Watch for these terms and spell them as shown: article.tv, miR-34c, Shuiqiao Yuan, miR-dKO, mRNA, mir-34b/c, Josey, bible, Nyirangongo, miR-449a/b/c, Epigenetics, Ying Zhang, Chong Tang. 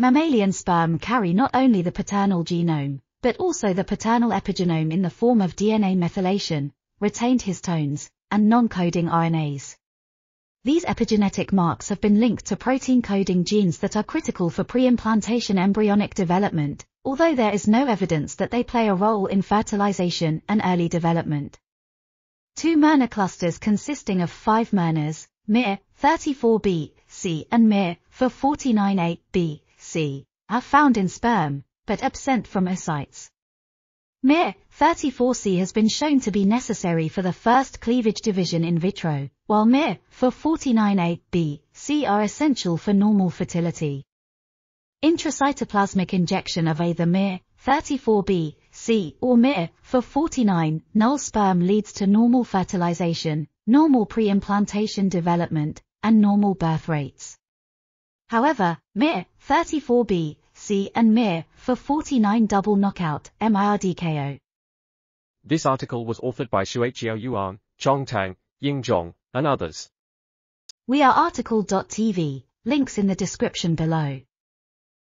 Mammalian sperm carry not only the paternal genome, but also the paternal epigenome in the form of DNA methylation, retained histones, and non-coding RNAs. These epigenetic marks have been linked to protein-coding genes that are critical for pre-implantation embryonic development, although there is no evidence that they play a role in fertilization and early development. Two mRNA clusters consisting of five mRNAs, miR-34b/c and miR-449a/b/c, are found in sperm, but absent from oocytes. miR-34c has been shown to be necessary for the first cleavage division in vitro, while miR-449a/b/c are essential for normal fertility. Intracytoplasmic injection of either miR-34b/c or miR-449 null sperm leads to normal fertilization, normal pre-implantation development, and normal birth rates. However, miR-34b/c and miR-449 double knockout miR-dKO. This article was authored by Shuiqiao Yuan, Chong Tang, Ying Zhang, and others. We are article.tv, links in the description below.